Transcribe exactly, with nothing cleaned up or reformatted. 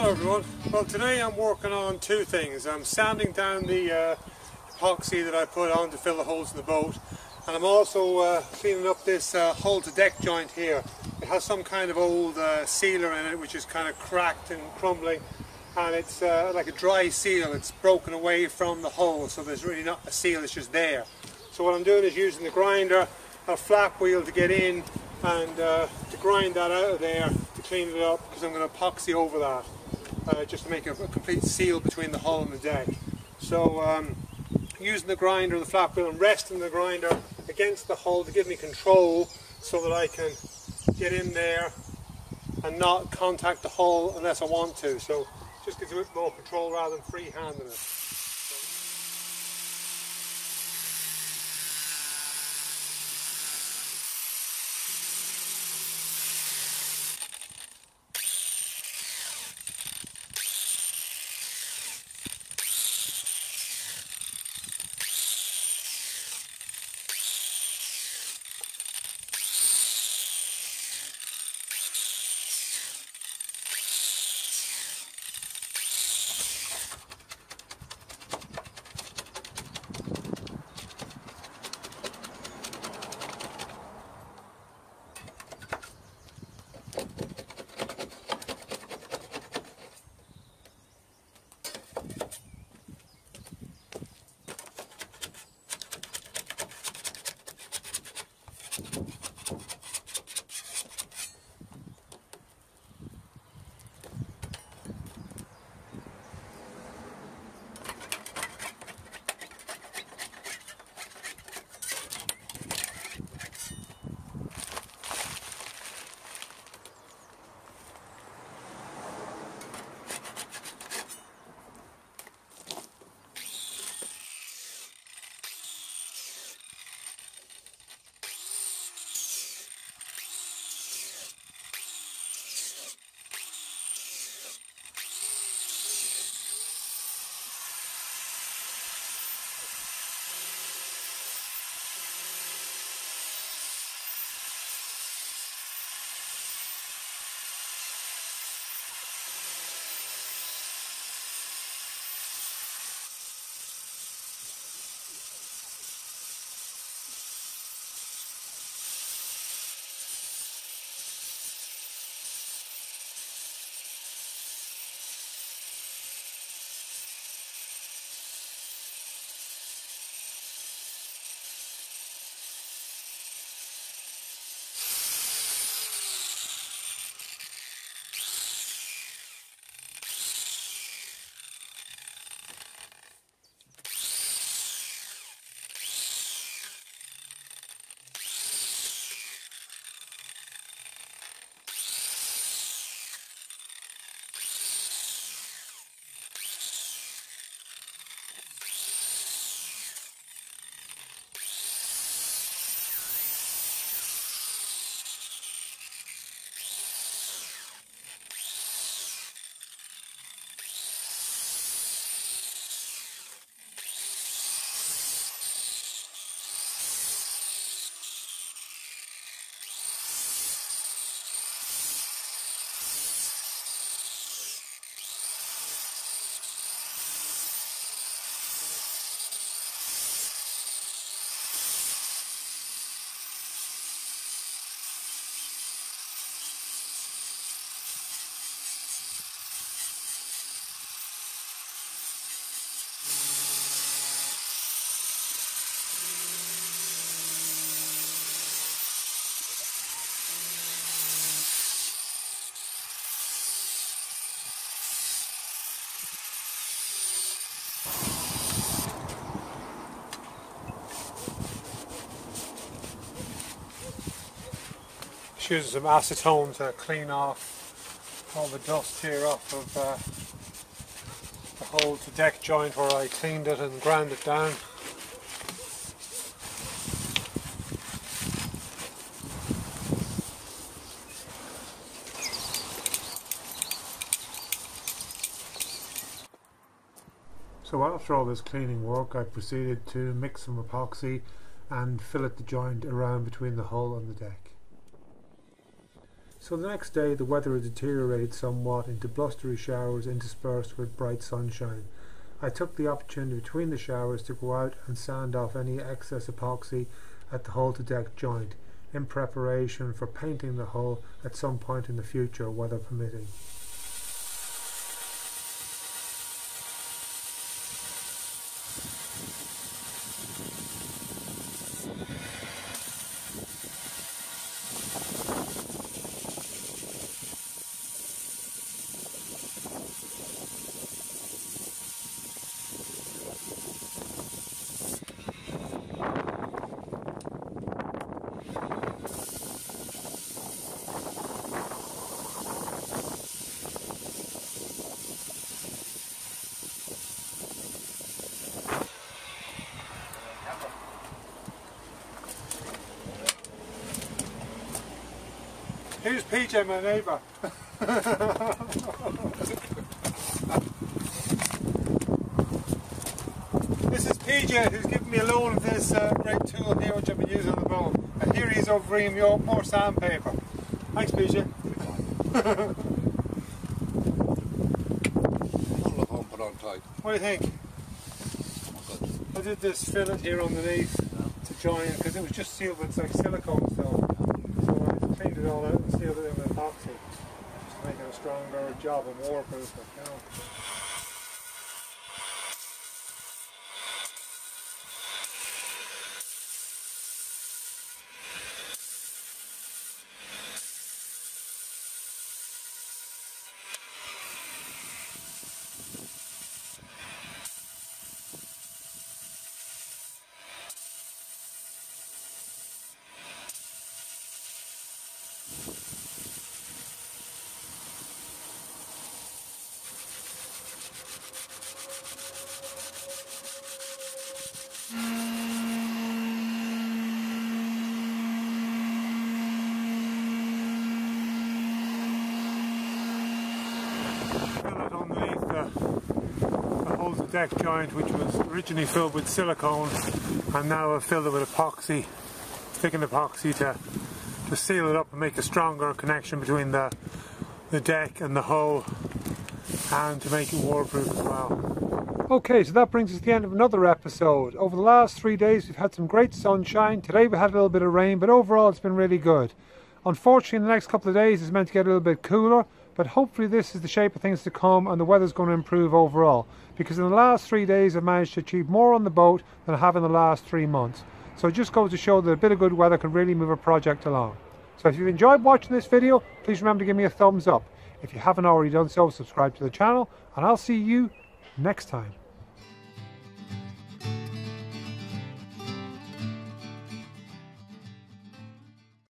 Hello everyone. Well, today I'm working on two things. I'm sanding down the uh, epoxy that I put on to fill the holes in the boat, and I'm also uh, cleaning up this uh, hull to deck joint here. It has some kind of old uh, sealer in it which is kind of cracked and crumbling, and it's uh, like a dry seal. It's broken away from the hull, so there's really not a seal, it's just there. So what I'm doing is using the grinder, a flap wheel to get in and uh, to grind that out of there to clean it up, because I'm going to epoxy over that uh, just to make a, a complete seal between the hull and the deck. So um, using the grinder, the flap wheel, and resting the grinder against the hull to give me control so that I can get in there and not contact the hull unless I want to. So just gives you a bit more control rather than free-handing it. Using some acetone to clean off all the dust here off of uh, the hull to deck joint where I cleaned it and ground it down. So after all this cleaning work, I proceeded to mix some epoxy and fillet the joint around between the hull and the deck. So the next day the weather deteriorated somewhat into blustery showers interspersed with bright sunshine. I took the opportunity between the showers to go out and sand off any excess epoxy at the hull-to-deck joint, in preparation for painting the hull at some point in the future, weather permitting. Here's P J, my neighbour. This is P J, who's given me a loan of this uh, great tool here, which I've been using on the boat. And here he's over bringing me up more sandpaper. Thanks, P J. I'll look home, put on tight. What do you think? Oh, I did this fillet here underneath yeah. to join, because it was just sealed with like silicone, so I cleaned it all out and sealed it in with epoxy, just making a stronger job and waterproof, you know. Deck joint, which was originally filled with silicone, and now I've filled it with epoxy, thickened epoxy to, to seal it up and make a stronger connection between the, the deck and the hull, and to make it waterproof as well. Okay, so that brings us to the end of another episode. Over the last three days we've had some great sunshine. Today we had a little bit of rain, but overall it's been really good. Unfortunately, in the next couple of days it's meant to get a little bit cooler, but hopefully this is the shape of things to come and the weather's going to improve overall, because in the last three days I've managed to achieve more on the boat than I have in the last three months. So it just goes to show that a bit of good weather can really move a project along. So if you've enjoyed watching this video, please remember to give me a thumbs up. If you haven't already done so, subscribe to the channel, and I'll see you next time.